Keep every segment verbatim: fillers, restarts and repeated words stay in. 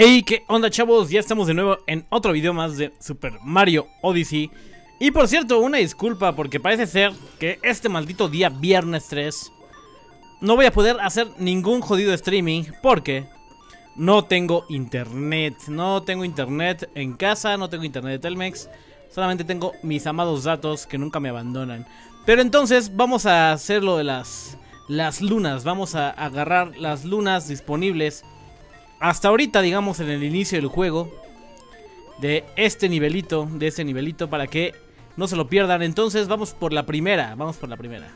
Hey, qué onda, chavos, ya estamos de nuevo en otro video más de Super Mario Odyssey. Y por cierto, una disculpa porque parece ser que este maldito día viernes tres no voy a poder hacer ningún jodido streaming porque no tengo internet. No tengo internet en casa, no tengo internet de Telmex, solamente tengo mis amados datos que nunca me abandonan. Pero entonces vamos a hacer lo de las, las lunas, vamos a agarrar las lunas disponibles hasta ahorita, digamos, en el inicio del juego, de este nivelito, de este nivelito, para que no se lo pierdan. Entonces vamos por la primera, vamos por la primera.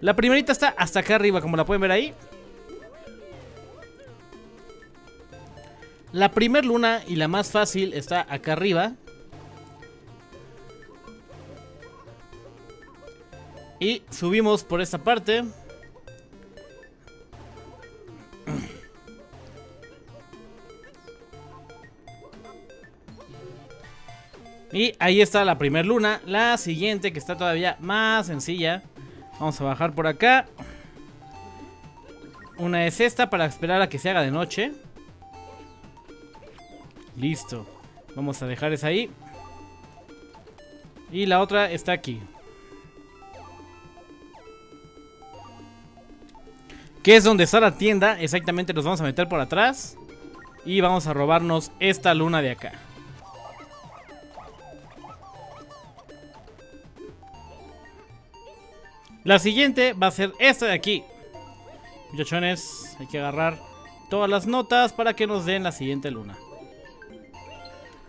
La primerita está hasta acá arriba, como la pueden ver ahí. La primer luna y la más fácil está acá arriba. Y subimos por esta parte. Y ahí está la primer luna. La siguiente, que está todavía más sencilla, vamos a bajar por acá. Una es esta, para esperar a que se haga de noche. Listo. Vamos a dejar esa ahí. Y la otra está aquí, que es donde está la tienda. Exactamente, nos vamos a meter por atrás y vamos a robarnos esta luna de acá. La siguiente va a ser esta de aquí. Muchachones, hay que agarrar todas las notas para que nos den la siguiente luna.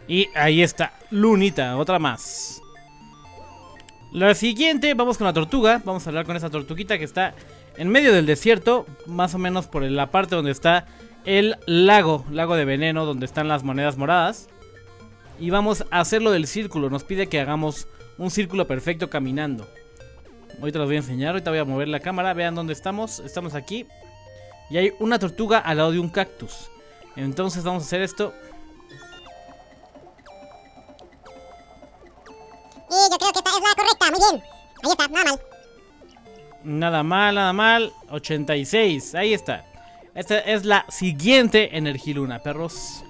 Y ahí está, lunita, otra más. La siguiente, vamos con la tortuga. Vamos a hablar con esa tortuguita que está en medio del desierto, más o menos por la parte donde está el lago, lago de veneno, donde están las monedas moradas. Y vamos a hacerlo del círculo. Nos pide que hagamos un círculo perfecto caminando. Ahorita los voy a enseñar, ahorita voy a mover la cámara. Vean dónde estamos, estamos aquí. Y hay una tortuga al lado de un cactus. Entonces vamos a hacer esto. Y yo creo que esta es la correcta, muy bien. Ahí está, nada mal. Nada mal, nada mal, ochenta y seis, ahí está. Esta es la siguiente Energiluna, perros.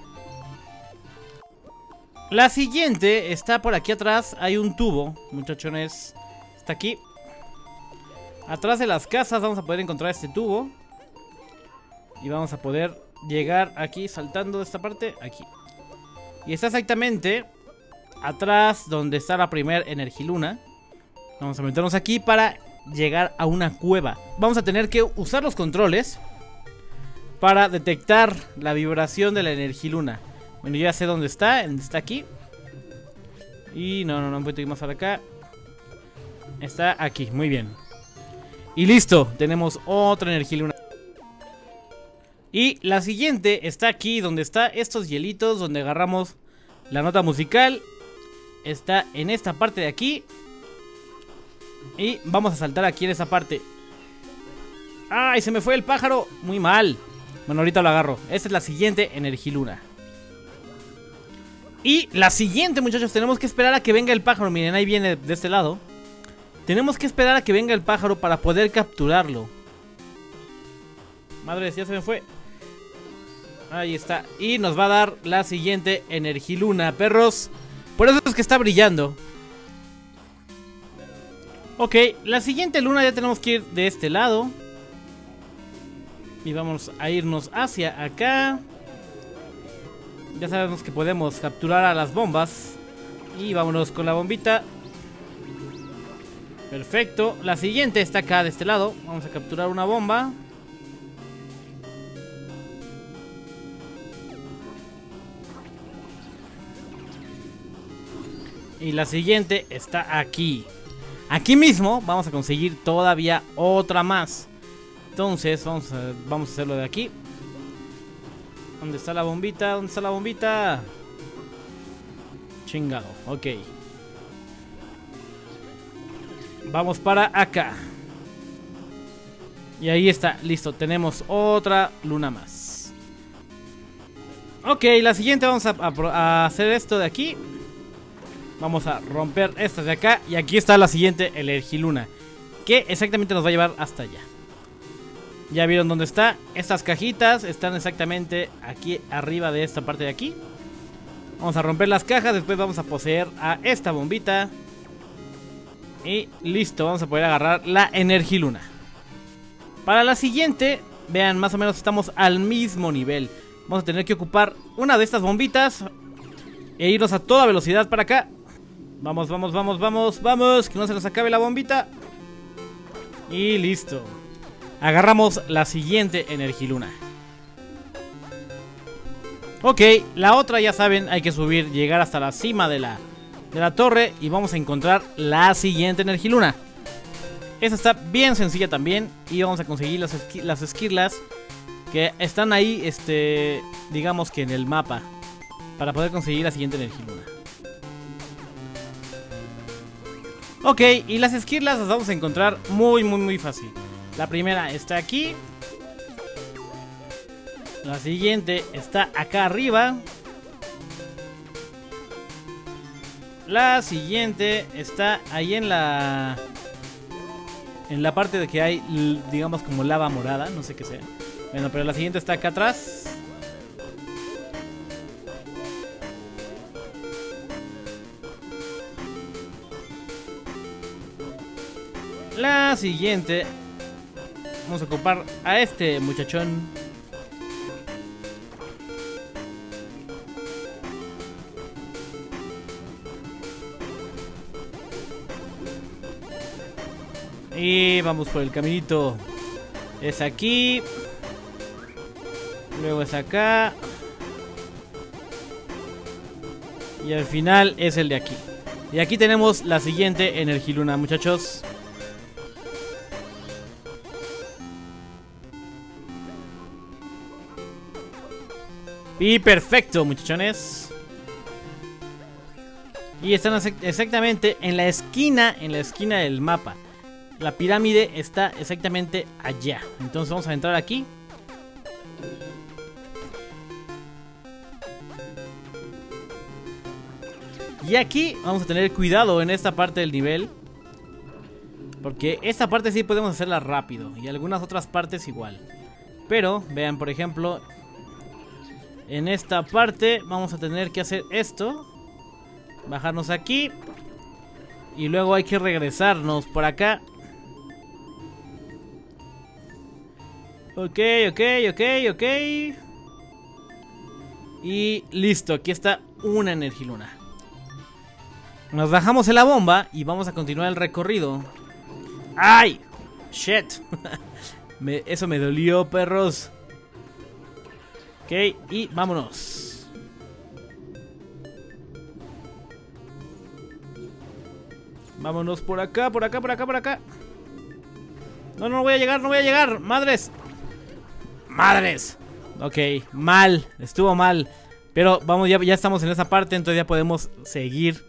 La siguiente está por aquí atrás. Hay un tubo, muchachones. Está aquí atrás de las casas, vamos a poder encontrar este tubo. Y vamos a poder llegar aquí saltando de esta parte, aquí. Y está exactamente atrás donde está la primer Energiluna. Vamos a meternos aquí para llegar a una cueva. Vamos a tener que usar los controles para detectar la vibración de la Energiluna. Bueno, yo ya sé dónde está, está aquí. Y no, no, no, un poquito más para acá. Está aquí, muy bien. Y listo, tenemos otra Energiluna. Y la siguiente está aquí, donde están estos hielitos, donde agarramos la nota musical. Está en esta parte de aquí. Y vamos a saltar aquí en esta parte. ¡Ay, se me fue el pájaro! Muy mal. Bueno, ahorita lo agarro. Esta es la siguiente Energiluna. Y la siguiente, muchachos, tenemos que esperar a que venga el pájaro. Miren, ahí viene de este lado. Tenemos que esperar a que venga el pájaro para poder capturarlo. Madre, ya se me fue. Ahí está. Y nos va a dar la siguiente Energiluna, perros. Por eso es que está brillando. Ok, la siguiente luna ya tenemos que ir de este lado. Y vamos a irnos hacia acá. Ya sabemos que podemos capturar a las bombas. Y vámonos con la bombita. Perfecto, la siguiente está acá de este lado. Vamos a capturar una bomba. Y la siguiente está aquí. Aquí mismo vamos a conseguir todavía otra más. Entonces vamos a, vamos a hacerlo de aquí. ¿Dónde está la bombita? ¿Dónde está la bombita? Chingado, ok. Vamos para acá. Y ahí está, listo, tenemos otra luna más. Ok, la siguiente vamos a, a, a hacer esto de aquí. Vamos a romper estas de acá. Y aquí está la siguiente Energiluna, que exactamente nos va a llevar hasta allá. Ya vieron dónde está. Estas cajitas están exactamente aquí arriba de esta parte de aquí. Vamos a romper las cajas, después vamos a poseer a esta bombita. Y listo, vamos a poder agarrar la Energiluna. Para la siguiente, vean, más o menos estamos al mismo nivel. Vamos a tener que ocupar una de estas bombitas e irnos a toda velocidad para acá. Vamos, vamos, vamos, vamos, vamos, que no se nos acabe la bombita. Y listo. Agarramos la siguiente Energiluna. Ok, la otra ya saben, hay que subir, llegar hasta la cima de la, de la torre y vamos a encontrar la siguiente Energiluna. Esta está bien sencilla también y vamos a conseguir las, esqu las esquirlas que están ahí, este, digamos que en el mapa, para poder conseguir la siguiente Energiluna. Ok, y las esquirlas las vamos a encontrar muy, muy, muy fácil. La primera está aquí. La siguiente está acá arriba. La siguiente está ahí en la... en la parte de que hay, digamos, como lava morada. No sé qué sea. Bueno, pero la siguiente está acá atrás. La siguiente... vamos a ocupar a este muchachón. Y vamos por el caminito. Es aquí. Luego es acá. Y al final es el de aquí. Y aquí tenemos la siguiente Energiluna, muchachos. Y perfecto, muchachones. Y están exactamente en la esquina, en la esquina del mapa. La pirámide está exactamente allá. Entonces vamos a entrar aquí. Y aquí vamos a tener cuidado en esta parte del nivel, porque esta parte sí podemos hacerla rápido y algunas otras partes igual. Pero vean, por ejemplo, en esta parte vamos a tener que hacer esto. Bajarnos aquí. Y luego hay que regresarnos por acá. Ok, ok, ok, ok. Y listo, aquí está una Energiluna. Nos bajamos en la bomba y vamos a continuar el recorrido. ¡Ay! ¡Shit! me, eso me dolió, perros. Ok, y vámonos. Vámonos por acá, por acá, por acá, por acá. No, no voy a llegar, no voy a llegar. Madres. Madres. Ok, mal, estuvo mal. Pero vamos, ya, ya estamos en esa parte, entonces ya podemos seguir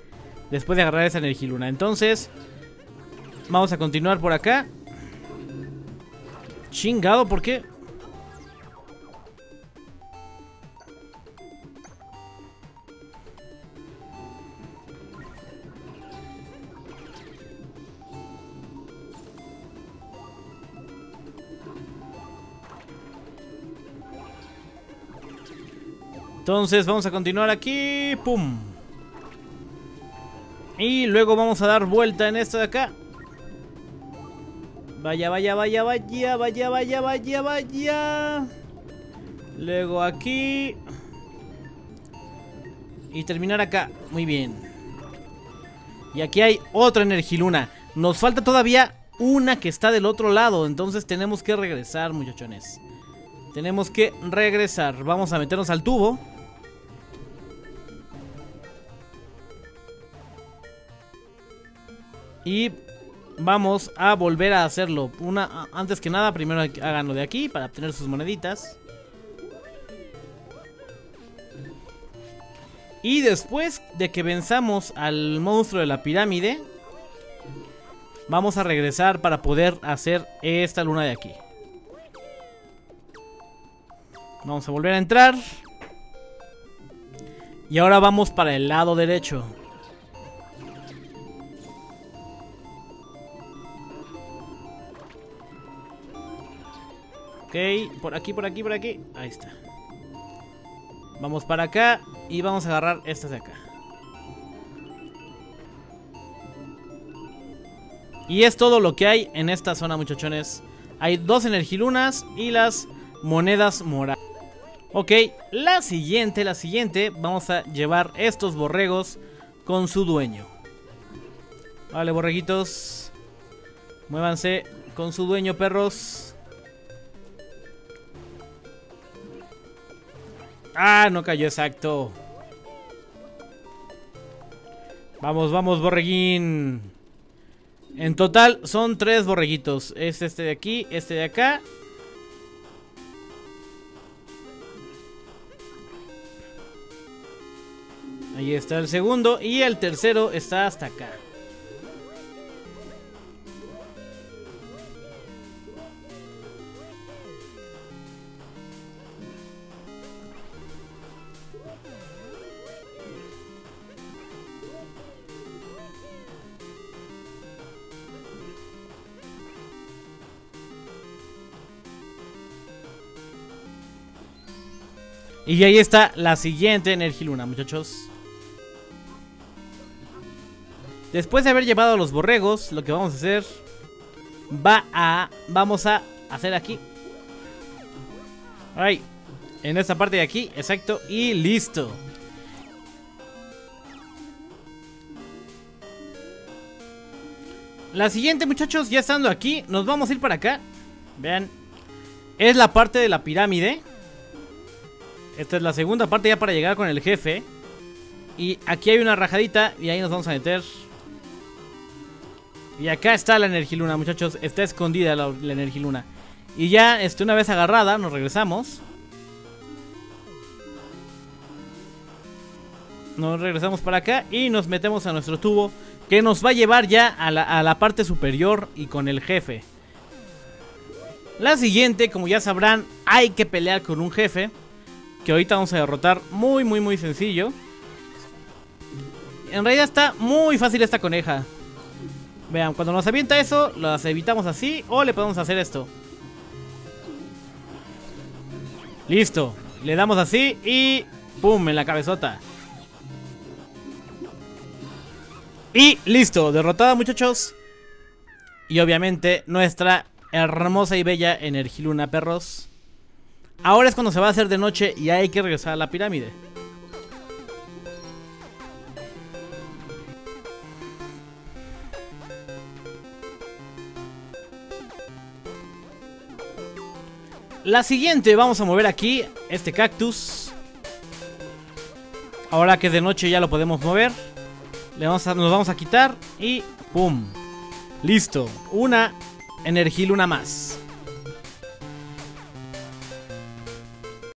después de agarrar esa Energiluna. Entonces, vamos a continuar por acá. Chingado, ¿por qué? Entonces vamos a continuar aquí. ¡Pum! Y luego vamos a dar vuelta en esto de acá. Vaya, vaya, vaya, vaya, vaya, vaya, vaya, vaya. Luego aquí. Y terminar acá. Muy bien. Y aquí hay otra Energiluna. Nos falta todavía una que está del otro lado. Entonces tenemos que regresar, muchachones. Tenemos que regresar. Vamos a meternos al tubo. Y vamos a volver a hacerlo. Una, antes que nada, primero háganlo de aquí para obtener sus moneditas. Y después de que venzamos al monstruo de la pirámide, vamos a regresar para poder hacer esta luna de aquí. Vamos a volver a entrar. Y ahora vamos para el lado derecho. Ok, por aquí, por aquí, por aquí. Ahí está. Vamos para acá y vamos a agarrar estas de acá. Y es todo lo que hay en esta zona, muchachones. Hay dos energilunas y las monedas moradas. Ok, la siguiente, la siguiente, vamos a llevar estos borregos con su dueño. Vale, borreguitos, muévanse con su dueño, perros. Ah, no cayó, exacto. Vamos, vamos, borreguín. En total son tres borreguitos. Es este de aquí, este de acá. Ahí está el segundo. Y el tercero está hasta acá. Y ahí está la siguiente Energiluna, muchachos. Después de haber llevado a los borregos, lo que vamos a hacer va a... vamos a hacer aquí. Ahí, en esta parte de aquí, exacto, y listo. La siguiente, muchachos, ya estando aquí, nos vamos a ir para acá. Vean, es la parte de la pirámide. Esta es la segunda parte ya para llegar con el jefe. Y aquí hay una rajadita y ahí nos vamos a meter. Y acá está la energiluna, muchachos. Está escondida la, la energiluna. Y ya este, una vez agarrada, nos regresamos. Nos regresamos para acá y nos metemos a nuestro tubo, que nos va a llevar ya a la, a la parte superior y con el jefe. La siguiente, como ya sabrán, hay que pelear con un jefe, que ahorita vamos a derrotar muy, muy, muy sencillo. En realidad está muy fácil esta coneja. Vean, cuando nos avienta eso, las evitamos así o le podemos hacer esto. Listo, le damos así y ¡pum! En la cabezota. Y listo, derrotada, muchachos. Y obviamente nuestra hermosa y bella Energiluna, perros. Ahora es cuando se va a hacer de noche y hay que regresar a la pirámide. La siguiente, vamos a mover aquí este cactus. Ahora que es de noche ya lo podemos mover. Le vamos a, nos vamos a quitar y ¡pum! Listo, una energiluna más.